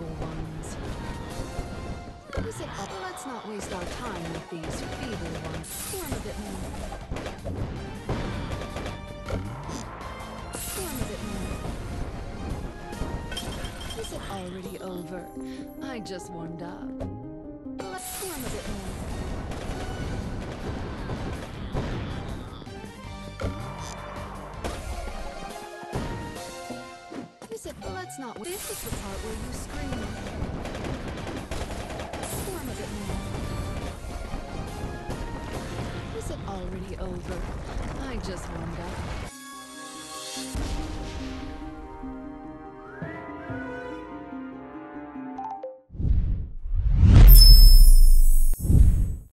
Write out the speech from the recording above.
noble ones. Let's not waste our time with these feeble ones. One a bit more. Is it already over? I just warmed up. Let's warm a bit more. Let's not. This is the part where you scream. Warm a bit more. Is it already over? I just warmed up.